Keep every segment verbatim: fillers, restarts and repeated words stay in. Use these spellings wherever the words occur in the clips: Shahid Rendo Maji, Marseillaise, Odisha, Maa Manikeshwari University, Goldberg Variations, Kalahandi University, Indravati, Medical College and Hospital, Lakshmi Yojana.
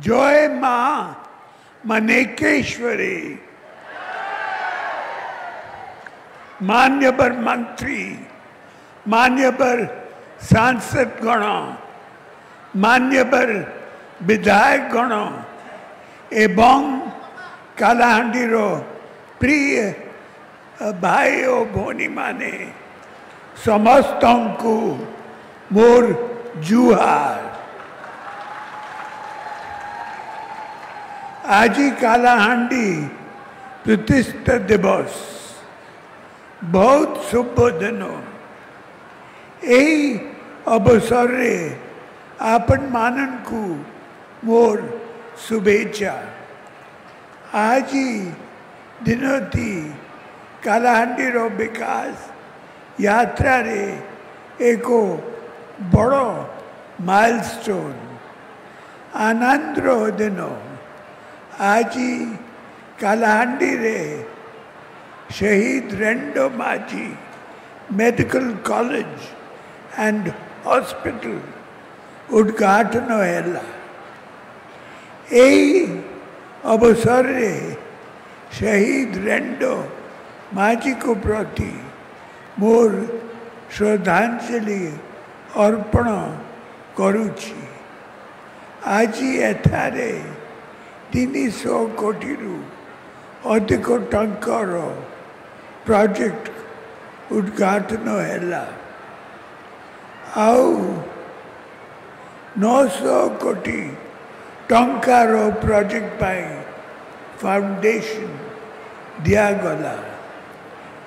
Joy Maa Manikeshwari. Manyabar Mantri, Manyabar Sansad Gana, Manyabar Vidhayak Gana, Ebong Kalahandiro Priya Bhai O Bhoni Mane, Samastanku Mor Juhar. Aji Kalahandi Pratishta Divas. बहुत सुबोधनो यही अवसरे आपन मानन को मोर शुभेच्छा आज ही दिनों थी कालाहांडी रो विकास यात्रा रे एको बड़ो माइलस्टोन आनंद रो दिनों आज ही कालाहांडी रे Shahid Rendo Maji, Medical College and Hospital, Udgatano Hela. Ei Abasare, Shahid Rendo Maji ko prati, mor Shradhanjali Arpana Karuchi. Aji Athare, Tini So Kotiru, Adhiko Tankaro. Project Udgatano Hela. How Noso Koti Tonkaro Project by Foundation Diagola.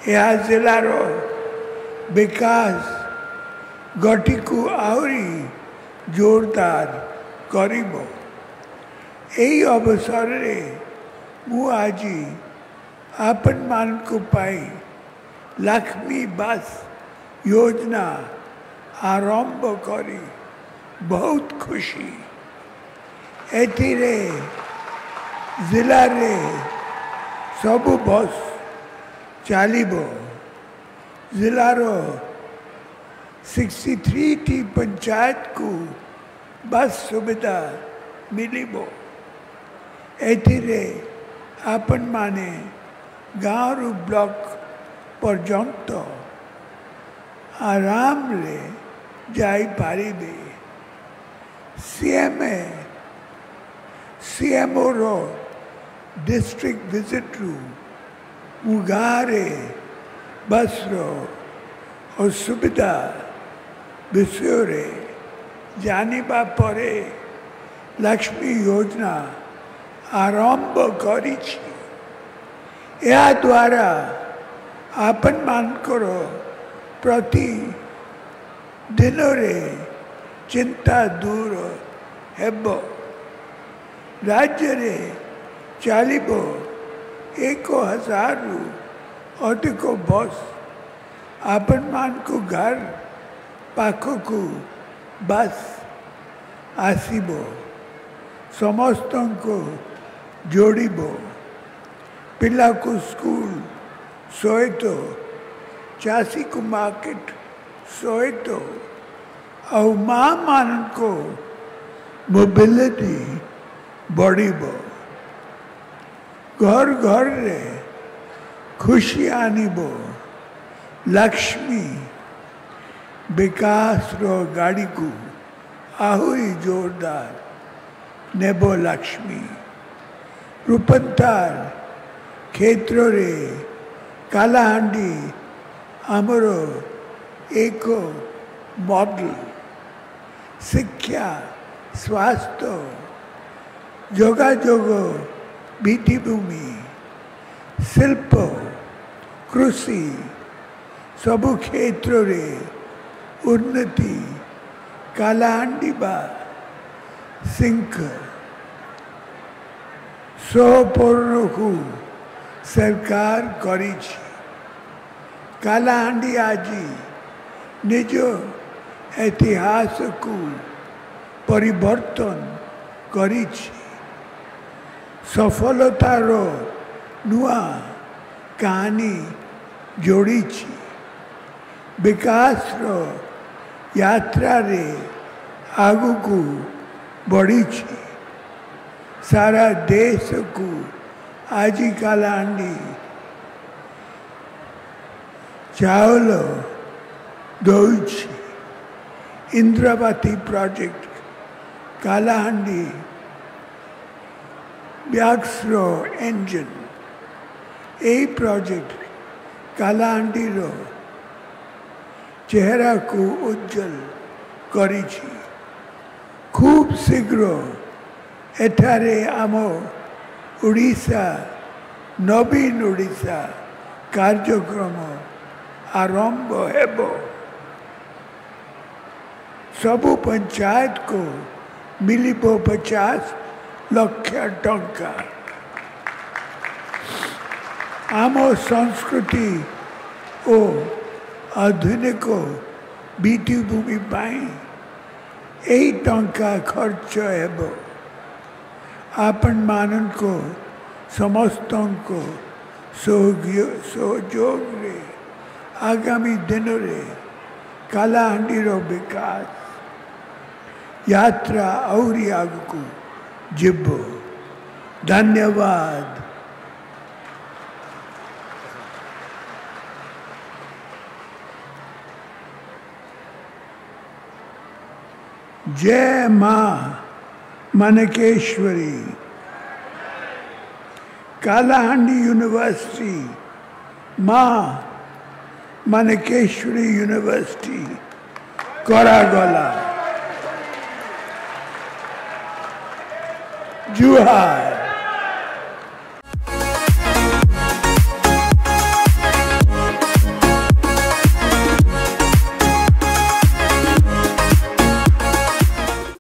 Ehazilaro Bikas Gotiku Auri Jordar Koribo. Ei Obasore Muaji. Apan Mankupai Lakshmi Bas Yojana Arombo Kori Bahut Kushi Etire Zilare Sabu Bos Chalibo Zilaro sixty-three T Panchayat Ku Bas Subida Milibo Etire Apan Mane Garu block Parjanto Aramle Jai Paribe C M A C M O Road District Visit Room Mugare Basro Osubida Bisure Janiba Pore Lakshmi Yojana Aramba Karichi या द्वारा आपन मान करो प्रति दिनोरे चिंता दूर हेबो राज्य रे चालीबो एको हजारू अधिको बस आपन मान को घर पाखो को बस आसीबो समस्तों को जोड़ीबो Pilla ko school, soeto, chasi ko market, soeto, aur maa manan ko mobility, body bo. Ghar ghar re, khushi aani bo, Lakshmi, vikas ro gaadi ko, ahui jordar, nebo Lakshmi, rupantar, Khetro re, Kalahandi, Amaro, Eko, Model, Sikya, Swasto, Joga Jogo, Biti Bhumi, Silpo, Krusi, Sabu Khetro re, Unnati, Kalahandi ba, Sinker, So Pornoku, Sarkar Korichi. Kalahandi Aji Nijo Etihasaku Paribartan Korichi. Safolotaro Nua Kahani Jodichi. Vikasro Yatra Re Aguku Bodichi. सारा देश को आज ही कालाहांडी चावल दूध Indravati project Kalahandi ब्याक्सरो engine यही project Kalahandi रो चेहरा को उज्जवल करी खूब शीघ्र एठारे आम ओडिशा नवीन ओडिशा कार्यक्रम आरंभ हेबो सबु पंचायत को मिलिबो पचास लक्ष टंका आम संस्कृति ओ आधुनिक बीटी भूमि यही टंका खर्च हेबो आपन मानन को समस्तों को सहयोग रे आगामी दिनों रे कालाहांडी रो विकास यात्रा औरी आग को जिब्बो धन्यवाद। जय माँ Manikeshwari, Kalahandi University, Maa Manikeshwari University, Koragola, Juhar.